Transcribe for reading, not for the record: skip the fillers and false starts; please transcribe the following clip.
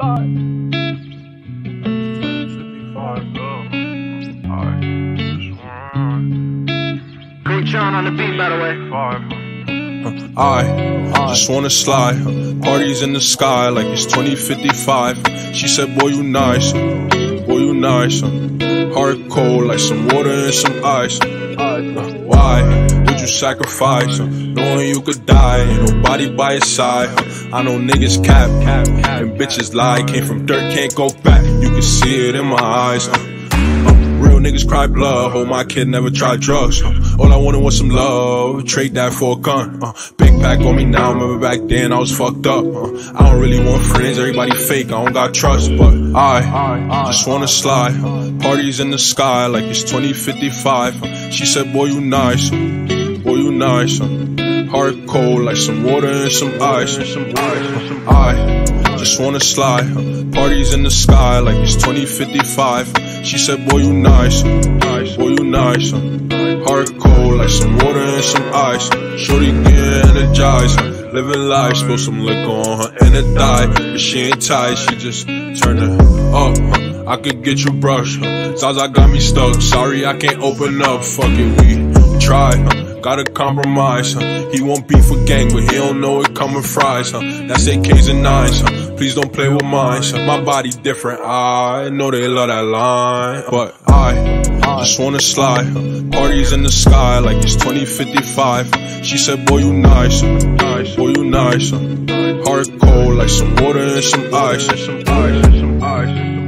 life. John on the beat, by the way. I just wanna slide. Parties in the sky like it's 2055. She said, boy, you nice. Boy, you nice. Heart cold like some water and some ice. Why would you sacrifice? Knowing you could die, ain't nobody by your side. I know niggas cap, and bitches lie. Came from dirt, can't go back. You can see it in my eyes. Real niggas cry blood, oh my kid never tried drugs. All I wanted was some love, trade that for a gun. Big pack on me now, remember back then I was fucked up. I don't really want friends, everybody fake, I don't got trust. But I just wanna slide, parties in the sky like it's 2055. She said, boy, you nice, boy, you nice. Heart cold like some water and some ice. I just wanna slide, parties in the sky like it's 2055. She said, boy, you nice, boy, you nice. Heart cold like some water and some ice. Shorty get energized, living life. Spill some liquor on her and it die. But she ain't tight, she just turn it up. I could get you brush, Zaza got me stuck. Sorry, I can't open up, fuck it, we try. Gotta compromise, he won't beef for gang, but he don't know it coming fries. That's AKs and 9s, please don't play with mine. My body different, I know they love that line. But I just wanna slide, parties in the sky like it's 2055. She said, boy, you nice, boy, you nice. Heart cold like some water and some ice.